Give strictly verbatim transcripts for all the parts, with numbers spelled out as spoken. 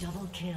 Double kill.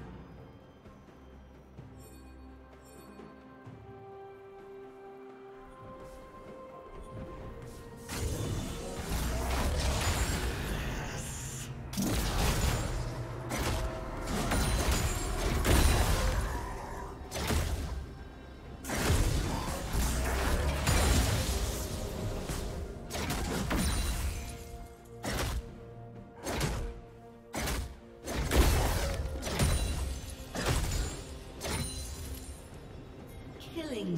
Killing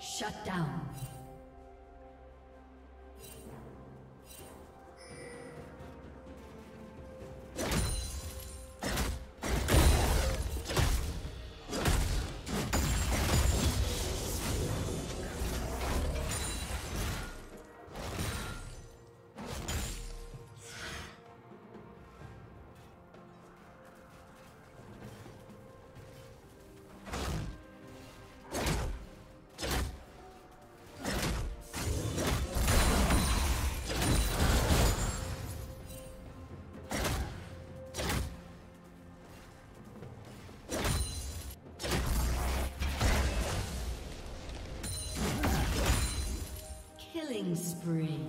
Shut down. Killing spree.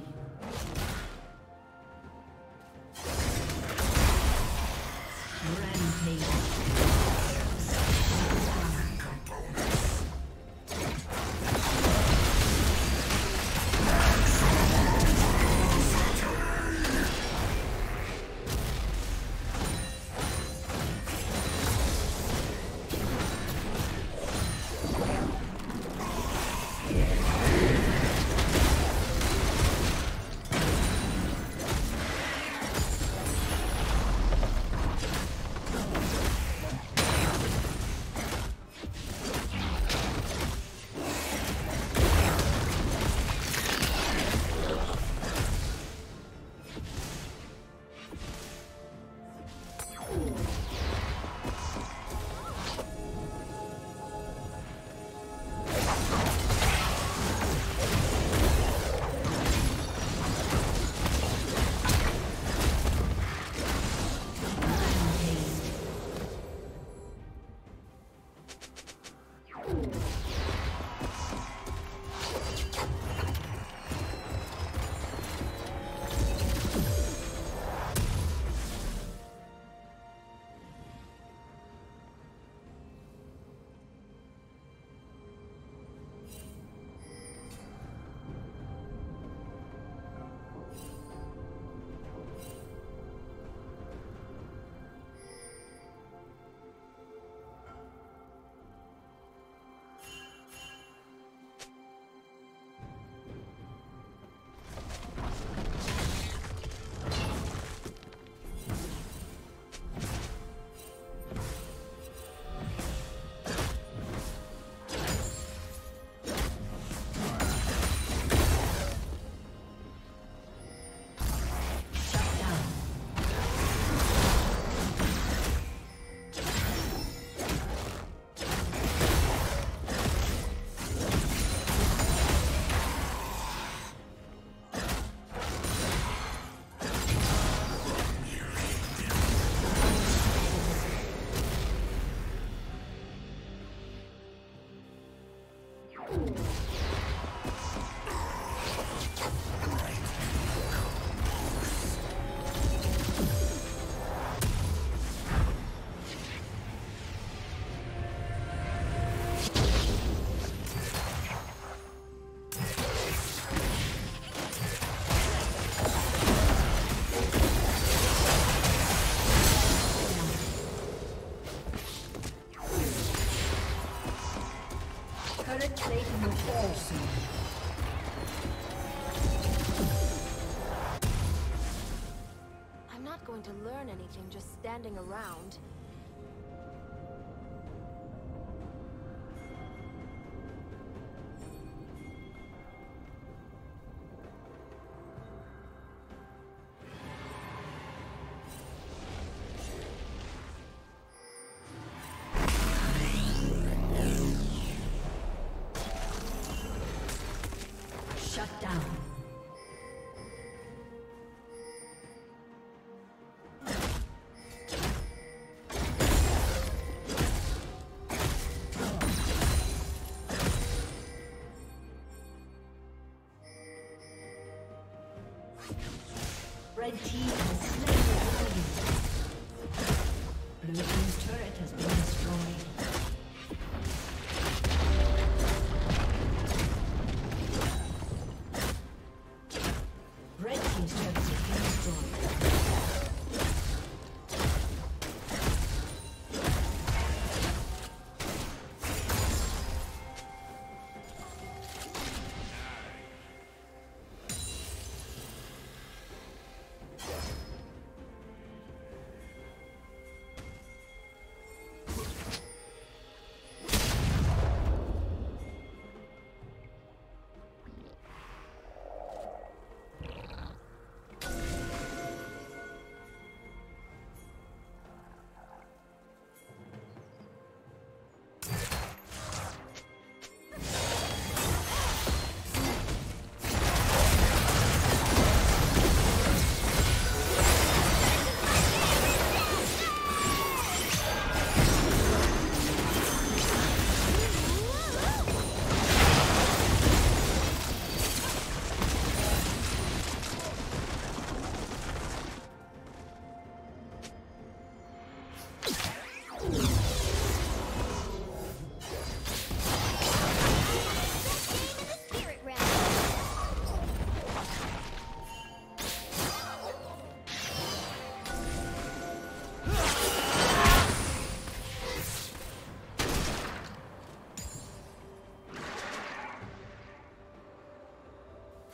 I'm not going to learn anything just standing around.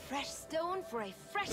Fresh stone for a fresh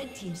Red Team's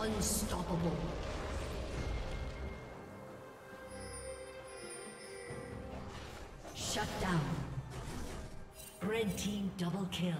Unstoppable. Shut down. Red Team double kill.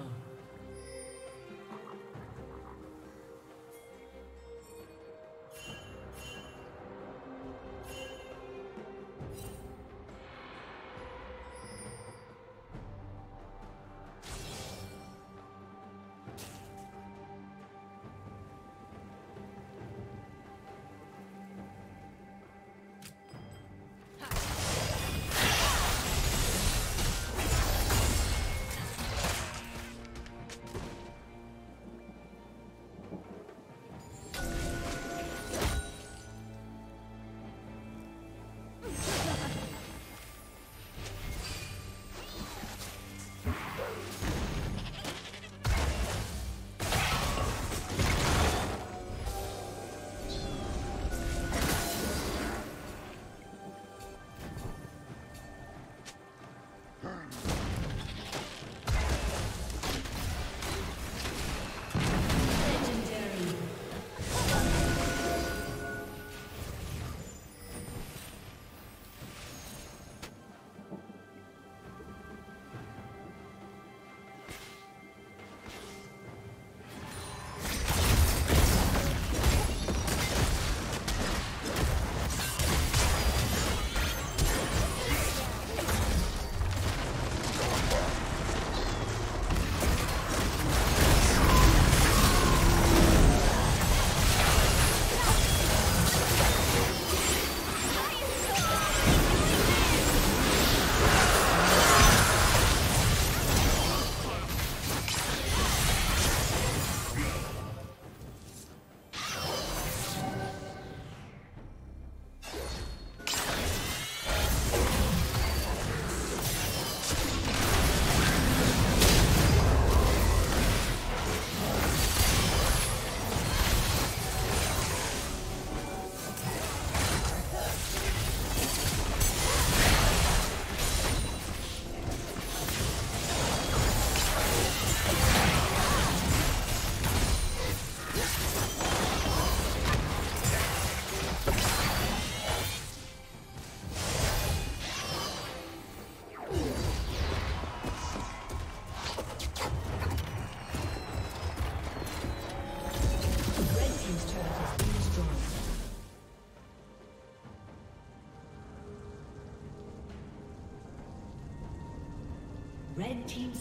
Red Team's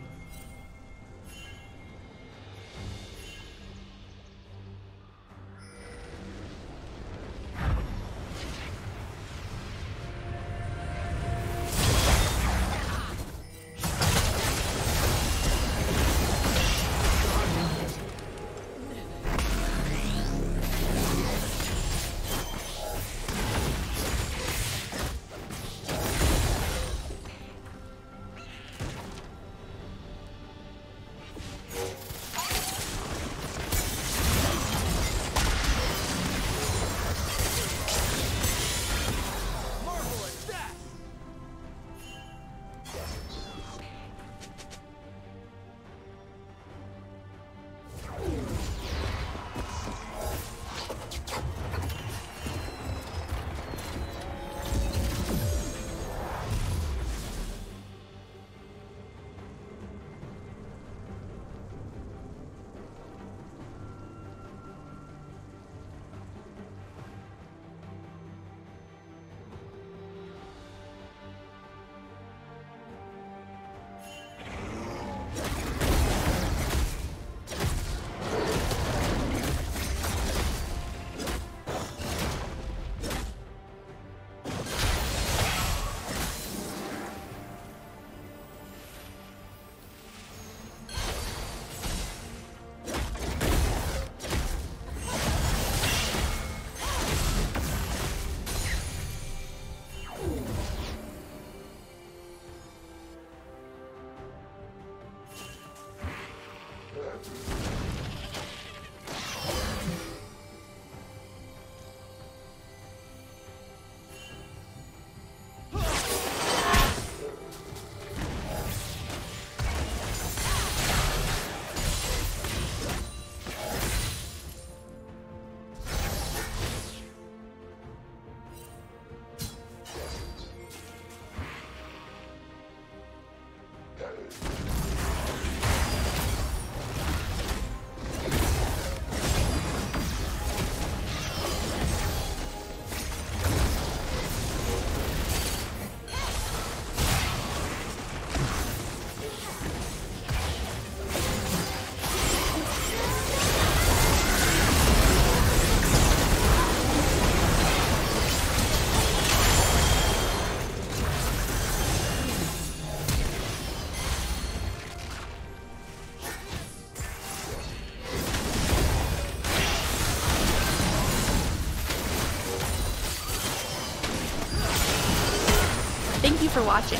Thank you for watching.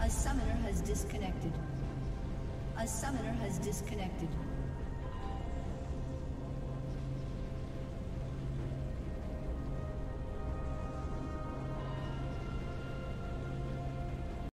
A summoner has disconnected. A summoner has disconnected.